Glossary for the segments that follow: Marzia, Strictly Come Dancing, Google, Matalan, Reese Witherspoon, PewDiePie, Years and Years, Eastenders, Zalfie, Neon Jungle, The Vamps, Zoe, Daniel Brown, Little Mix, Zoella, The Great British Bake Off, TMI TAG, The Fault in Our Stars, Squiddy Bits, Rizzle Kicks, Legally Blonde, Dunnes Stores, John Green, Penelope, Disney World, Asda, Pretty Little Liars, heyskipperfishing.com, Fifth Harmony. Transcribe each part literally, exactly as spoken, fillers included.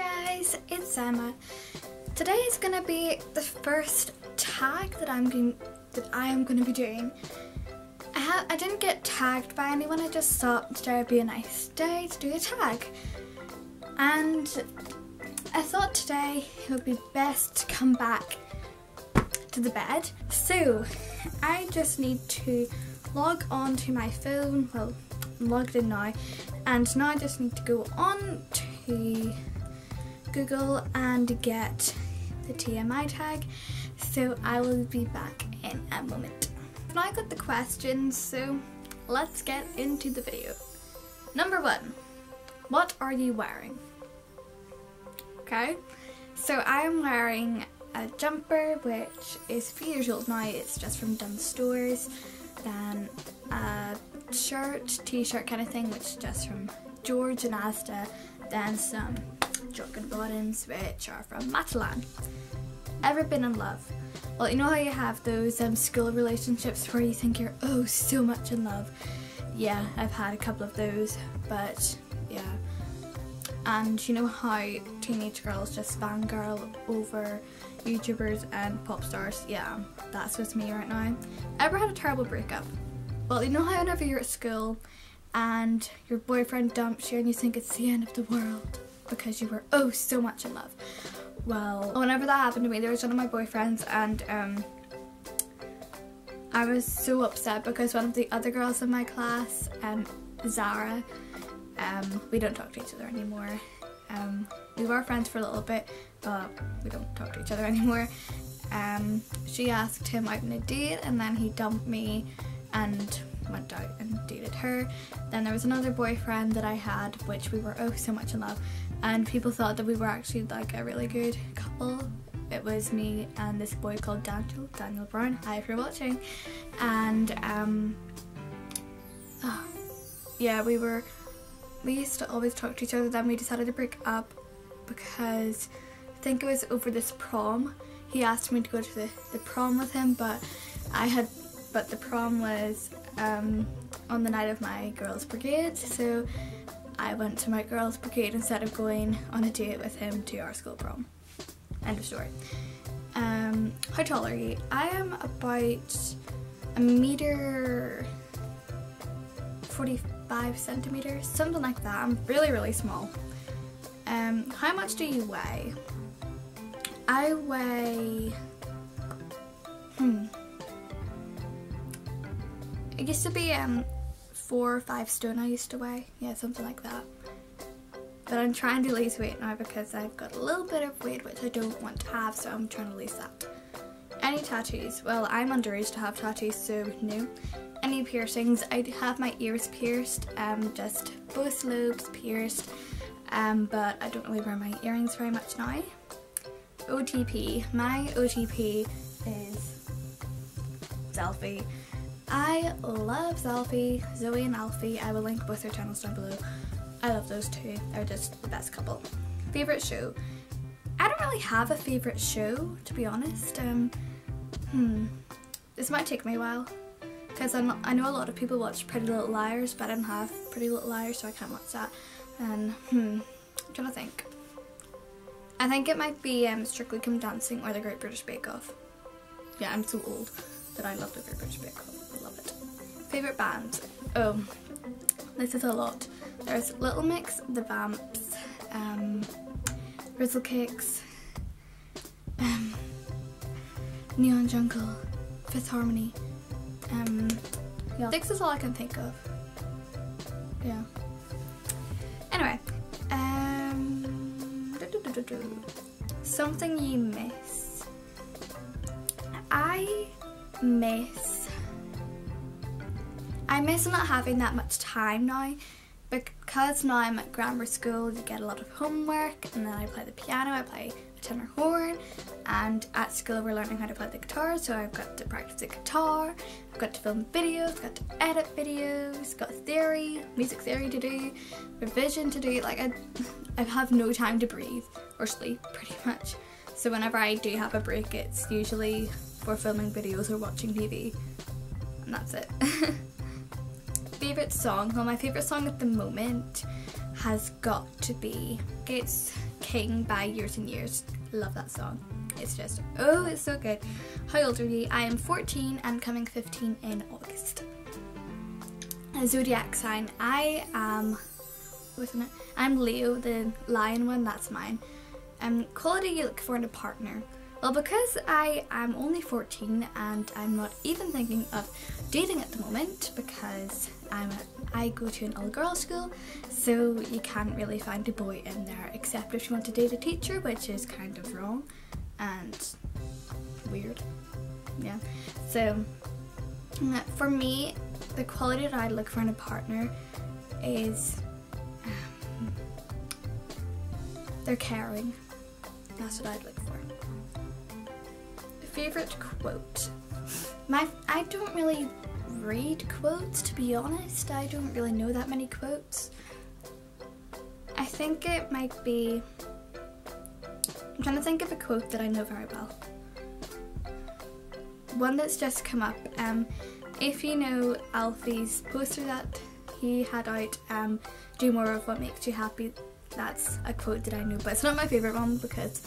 guys, it's Emma. Today is gonna be the first tag that I'm going that I am gonna be doing. I ha I didn't get tagged by anyone. I just thought today would be a nice day to do a tag, and I thought today it would be best to come back to the bed. So I just need to log on to my phone. Well, I'm logged in now, and now I just need to go on to Google and get the T M I tag. So I will be back in a moment. Now I got the questions, so let's get into the video. Number one, what are you wearing? Okay, so I am wearing a jumper which is three years old now. It's just from Dunnes Stores. Then a shirt, t-shirt kind of thing, which is just from George and Asda. Then some Jorgen bottoms, which are from Matalan. Ever been in love? Well, you know how you have those um, school relationships where you think you're oh so much in love? Yeah, I've had a couple of those, but yeah. And you know how teenage girls just fangirl over YouTubers and pop stars? Yeah, that's what's me right now. Ever had a terrible breakup? Well, you know how whenever you're at school and your boyfriend dumps you and you think it's the end of the world because you were oh so much in love? Well, whenever that happened to me, there was one of my boyfriends, and um, I was so upset because one of the other girls in my class, um, Zara, um, we don't talk to each other anymore. Um, we were friends for a little bit, but we don't talk to each other anymore. Um, she asked him out on a date, and then he dumped me and went out and dated her. Then there was another boyfriend that I had, which we were oh so much in love, and people thought that we were actually like a really good couple. It was me and this boy called Daniel, Daniel Brown, hi if you're watching, and um, oh, yeah, we were, we used to always talk to each other. Then we decided to break up because I think it was over this prom. He asked me to go to the, the prom with him, but I had, but the prom was um, on the night of my girls' brigade, so I went to my girls' brigade instead of going on a date with him to our school prom. End of story. Um, how tall are you? I am about a meter forty-five centimeters, something like that. I'm really, really small. Um, how much do you weigh? I weigh, hmm, it used to be um, four or five stone I used to weigh, yeah, something like that. But I'm trying to lose weight now because I've got a little bit of weight which I don't want to have, so I'm trying to lose that. Any tattoos? Well, I'm underage to have tattoos, so no. Any piercings? I have my ears pierced, um, just both lobes pierced, um, but I don't really wear my earrings very much now. O T P. My O T P is Zalfie. I love Zalfie, Zoe and Alfie. I will link both their channels down below. I love those two. They're just the best couple. Favorite show? I don't really have a favorite show, to be honest. Um, hmm. This might take me a while because I'm I know a lot of people watch Pretty Little Liars, but I don't have Pretty Little Liars, so I can't watch that. And hmm, I'm trying to think. I think it might be um, Strictly Come Dancing or The Great British Bake Off. Yeah, I'm so old that I love The Great British Bake Off. Love it. Favourite bands? Oh, this is a lot. There's Little Mix, The Vamps, um, Rizzle Kicks, um, Neon Jungle, Fifth Harmony. Um, yeah. Six is all I can think of. Yeah. Anyway, um, do -do -do -do -do. Something you miss. I miss. I miss not having that much time now, because now I'm at grammar school, you get a lot of homework, and then I play the piano, I play a tenor horn, and at school we're learning how to play the guitar, so I've got to practice the guitar, I've got to film videos, got to edit videos, got theory, music theory to do, revision to do, like I, I have no time to breathe or sleep pretty much. So whenever I do have a break, it's usually for filming videos or watching T V, and that's it. Favourite song? Well, my favourite song at the moment has got to be, it's King by Years and Years. Love that song. It's just, oh, it's so good. How old are you? I am fourteen and coming fifteen in August. A zodiac sign. I am, wasn't it? I'm Leo, the lion one, that's mine. Um, quality you look for in a partner. Well, because I am only fourteen and I'm not even thinking of dating at the moment because I'm a, I go to an all-girls school, so you can't really find a boy in there except if you want to date a teacher, which is kind of wrong and weird. Yeah. So for me, the quality that I look for in a partner is um, they're caring. That's what I'd look for. Favorite quote. My I don't really read quotes, to be honest. I don't really know that many quotes. I think it might be, I'm trying to think of a quote that I know very well. One that's just come up. Um, if you know Alfie's poster that he had out, um, do more of what makes you happy. That's a quote that I know, but it's not my favourite one because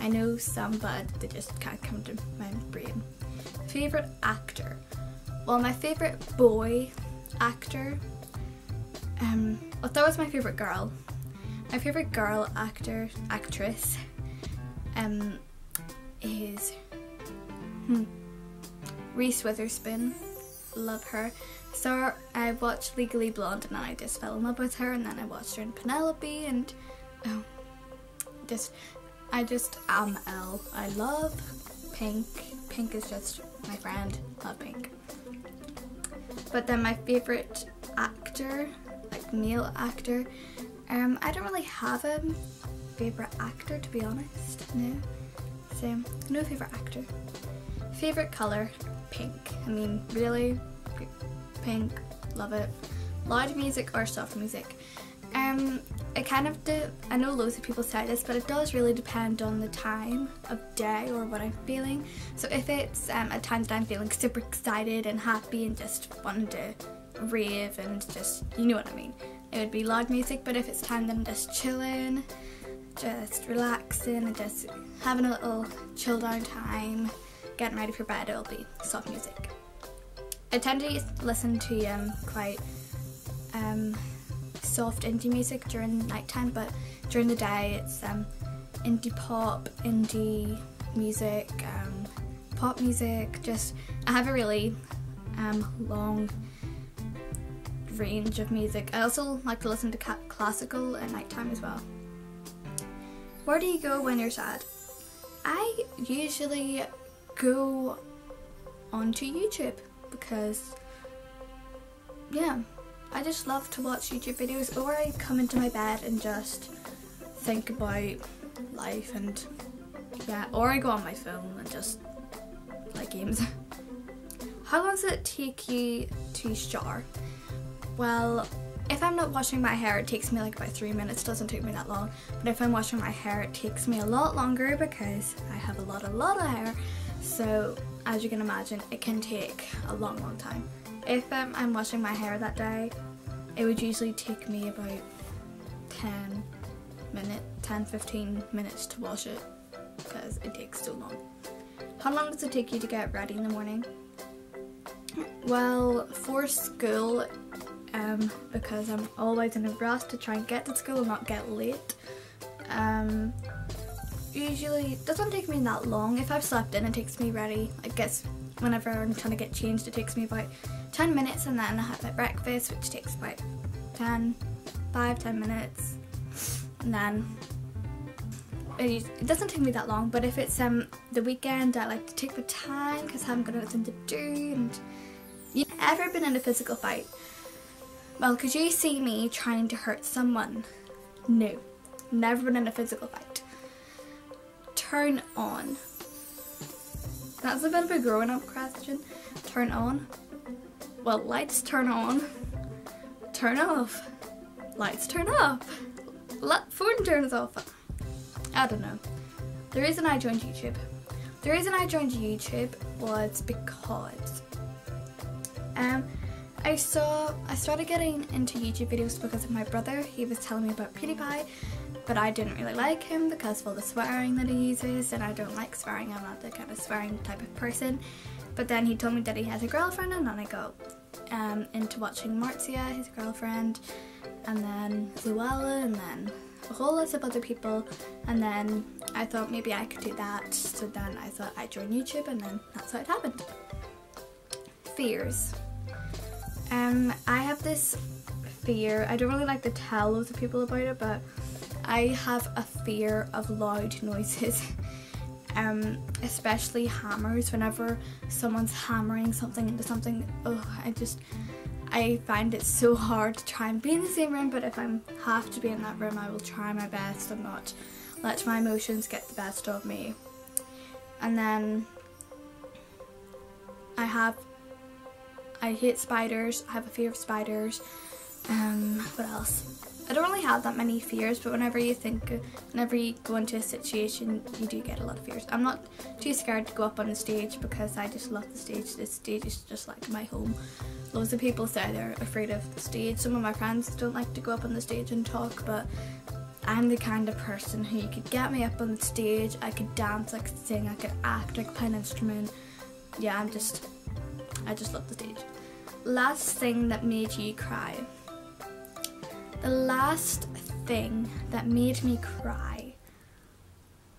I know some, but they just can't come to my brain. Favourite actor? Well, my favourite boy actor, um, well, that was my favourite girl. My favourite girl actor, actress, um, is hmm, Reese Witherspoon. Love her. So I watched Legally Blonde and then I just fell in love with her, and then I watched her in Penelope, and oh, just, I just am Elle. I love pink. Pink is just my friend. Love pink. But then my favourite actor, like male actor, um, I don't really have a favourite actor, to be honest, no. So, no favourite actor. Favourite colour, pink. I mean, really, pink, love it. Loud music or soft music. Um, it kind of do, I know loads of people say this, but it does really depend on the time of day or what I'm feeling. So if it's um, a time that I'm feeling super excited and happy and just wanting to rave and just, you know what I mean, it would be loud music. But if it's time that I'm just chilling, just relaxing and just having a little chill down time, getting ready for bed, it'll be soft music. I tend to listen to um, quite um, soft indie music during nighttime, but during the day it's um, indie pop, indie music, um, pop music. Just I have a really um, long range of music. I also like to listen to classical at nighttime as well. Where do you go when you're sad? I usually go onto YouTube because, yeah, I just love to watch YouTube videos, or I come into my bed and just think about life and, yeah, or I go on my phone and just play games. How long does it take you to shower? Well, if I'm not washing my hair, it takes me like about three minutes, doesn't take me that long. But if I'm washing my hair, it takes me a lot longer because I have a lot, a lot of hair. So, as you can imagine, it can take a long, long time. If um, I'm washing my hair that day, it would usually take me about ten minutes, ten fifteen minutes to wash it because it takes so long. How long does it take you to get ready in the morning? Well, for school, um, because I'm always in a rush to try and get to school and not get late, um, usually it doesn't take me that long. If I've slept in, it takes me ready, I guess. Whenever I'm trying to get changed, it takes me about ten minutes, and then I have my breakfast, which takes about ten, five, ten minutes, and then it, it doesn't take me that long. But if it's um the weekend, I like to take the time because I haven't got anything to do. And you've ever been in a physical fight? Well, could you see me trying to hurt someone? No, never been in a physical fight. Turn on. That's a bit of a growing up question. Turn on. Well, lights turn on. Turn off. Lights turn off. Let phone turns off. I don't know. The reason I joined YouTube. The reason I joined YouTube was because um, I saw I started getting into YouTube videos because of my brother. He was telling me about PewDiePie, but I didn't really like him because of all the swearing that he uses, and I don't like swearing. I'm not the kind of swearing type of person. But then he told me that he has a girlfriend, and then I go um, into watching Marzia, his girlfriend, and then Zoella, and then a whole list of other people, and then I thought maybe I could do that, so then I thought I'd join YouTube, and then that's how it happened. Fears. Um, I have this fear, I don't really like to tell loads of people about it, but I have a fear of loud noises, um, especially hammers. Whenever someone's hammering something into something, oh, I just, I find it so hard to try and be in the same room, but if I have to be in that room, I will try my best and not let my emotions get the best of me. And then I have, I hate spiders, I have a fear of spiders. Um, what else? I don't really have that many fears, but whenever you think, whenever you go into a situation, you do get a lot of fears. I'm not too scared to go up on the stage because I just love the stage. The stage is just like my home. Loads of people say they're afraid of the stage. Some of my friends don't like to go up on the stage and talk, but I'm the kind of person who, you could get me up on the stage, I could dance, I could sing, I could act, I could play an instrument. Yeah, I'm just, I just love the stage. Last thing that made you cry. The last thing that made me cry,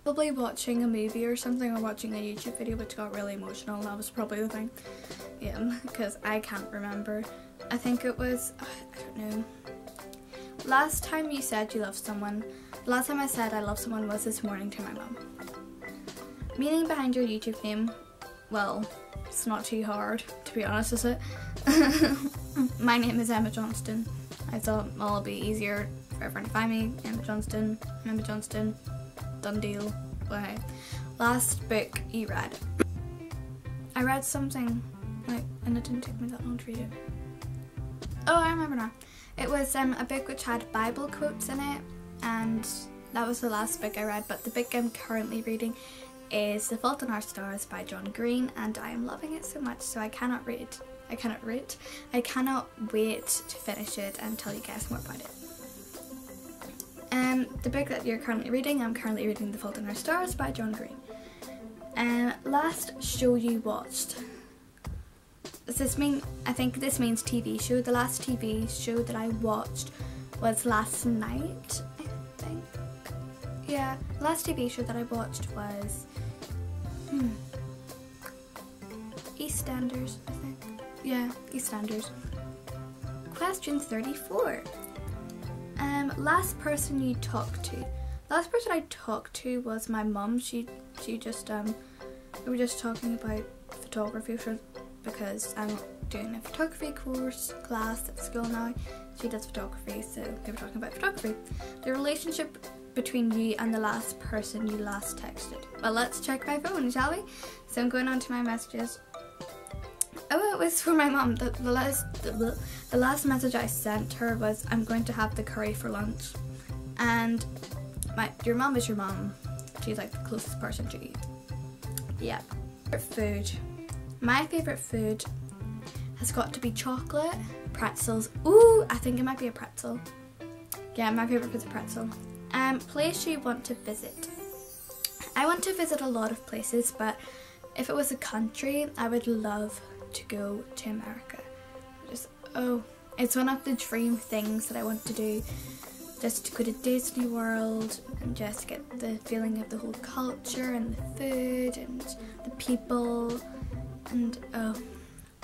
probably watching a movie or something, or watching a YouTube video which got really emotional. That was probably the thing, yeah, because I can't remember. I think it was, I don't know. Last time you said you loved someone, the last time I said I love someone was this morning to my mum. Meaning behind your YouTube name, well, it's not too hard, to be honest, is it? My name is Emma Johnston. I thought it'll be easier for everyone to find me. Emma Johnston, Emma Johnston, done deal. Okay. Last book you read. I read something, like, and it didn't take me that long to read it. Oh, I remember now. It was um, a book which had Bible quotes in it, and that was the last book I read, but the book I'm currently reading is The Fault in Our Stars by John Green, and I am loving it so much, so I cannot read I cannot wait. I cannot wait to finish it and tell you guys more about it. Um, the book that you're currently reading, I'm currently reading The Fault in Our Stars by John Green. Um, last show you watched. Does this mean, I think this means T V show. The last T V show that I watched was last night, I think. Yeah, last T V show that I watched was hmm, Eastenders, I think. Yeah, Eastenders. Question thirty-four. Um, last person you talked to. Last person I talked to was my mum. She, she just um, we were just talking about photography for, because I'm doing a photography course class at school now. She does photography, so we were talking about photography. The relationship between you and the last person you last texted. Well, let's check my phone, shall we? So I'm going on to my messages. Oh, it was for my mum. The, the last the, the last message I sent her was, I'm going to have the curry for lunch. And my your mum is your mum. She's like the closest person to you. Yep. Favorite food. My favourite food has got to be chocolate, pretzels. Ooh, I think it might be a pretzel. Yeah, my favourite food's a pretzel. Um, place you want to visit. I want to visit a lot of places, but if it was a country, I would love to go to America. Just, oh, it's one of the dream things that I want to do, just to go to Disney World and just get the feeling of the whole culture and the food and the people. And oh,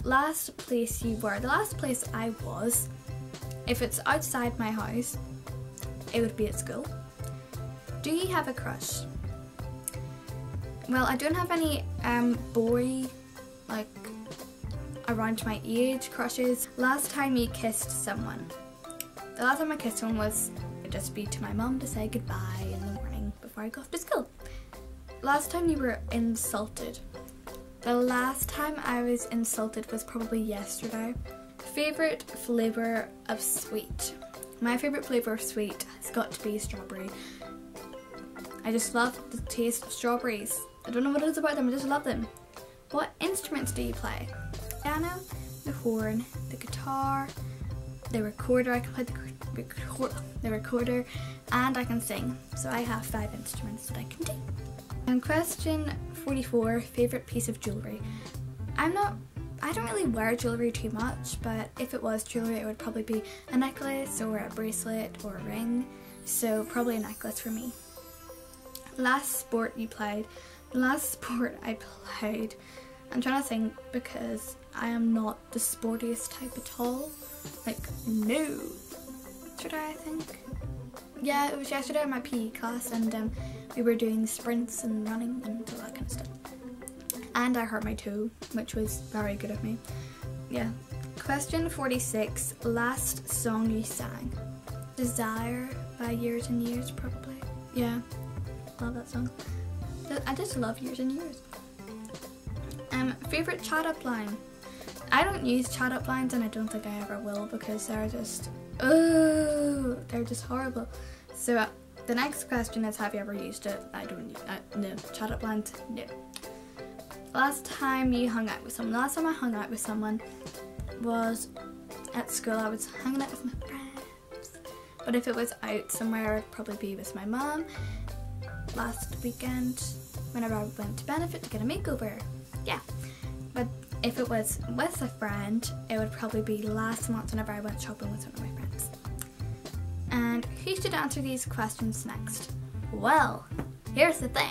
last place you were. The last place I was, if it's outside my house, it would be at school. Do you have a crush? Well, I don't have any um boy like around my age crushes. Last time you kissed someone. The last time I kissed someone was, it'd just be to my mum to say goodbye in the morning before I go off to school. Last time you were insulted. The last time I was insulted was probably yesterday. Favourite flavour of sweet. My favourite flavour of sweet has got to be strawberry. I just love the taste of strawberries. I don't know what it is about them, I just love them. What instruments do you play? Piano, the horn, the guitar, the recorder. I can play the record the recorder, and I can sing. So I have five instruments that I can do. And question forty-four, favourite piece of jewellery. I'm not, I don't really wear jewellery too much, but if it was jewellery it would probably be a necklace or a bracelet or a ring, so probably a necklace for me. Last sport you played. Last sport I played. I'm trying to think because I am not the sportiest type at all. Like, no. Yesterday, I think. Yeah, it was yesterday in my P E class, and um, we were doing sprints and running and all that kind of stuff. And I hurt my toe, which was very good of me. Yeah. Question forty-six. Last song you sang. Desire by Years and Years, probably. Yeah. Love that song. I just love Years and Years. Um, favourite chat-up line? I don't use chat-up lines, and I don't think I ever will, because they're just, oh, they're just horrible. So uh, the next question is, have you ever used it? I don't, uh, no. Chat-up lines, no. Last time you hung out with someone? Last time I hung out with someone was at school. I was hanging out with my friends. But if it was out somewhere, I'd probably be with my mum. Last weekend, whenever I went to Benefit to get a makeover, yeah. But if it was with a friend, it would probably be last month whenever I went shopping with one of my friends. And who should answer these questions next? Well, here's the thing.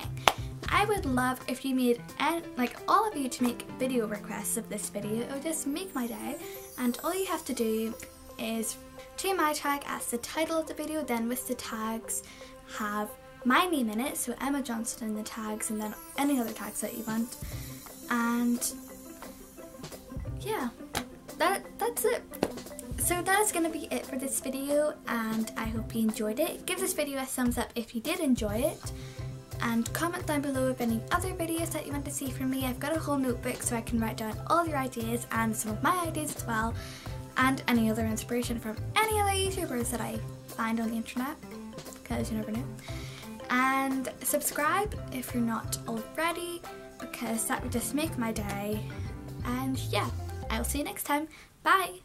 I would love if you made, and like all of you, to make video requests of this video. It would just make my day. And all you have to do is T M I tag as the title of the video, then with the tags have my name in it, so Emma Johnston in the tags, and then any other tags that you want. And yeah, that that's it. So that is going to be it for this video, and I hope you enjoyed it. Give this video a thumbs up if you did enjoy it, and comment down below if any other videos that you want to see from me. I've got a whole notebook so I can write down all your ideas and some of my ideas as well, and any other inspiration from any other YouTubers that I find on the internet, because you never know. And subscribe if you're not already, because that would just make my day. And yeah, I'll see you next time. Bye!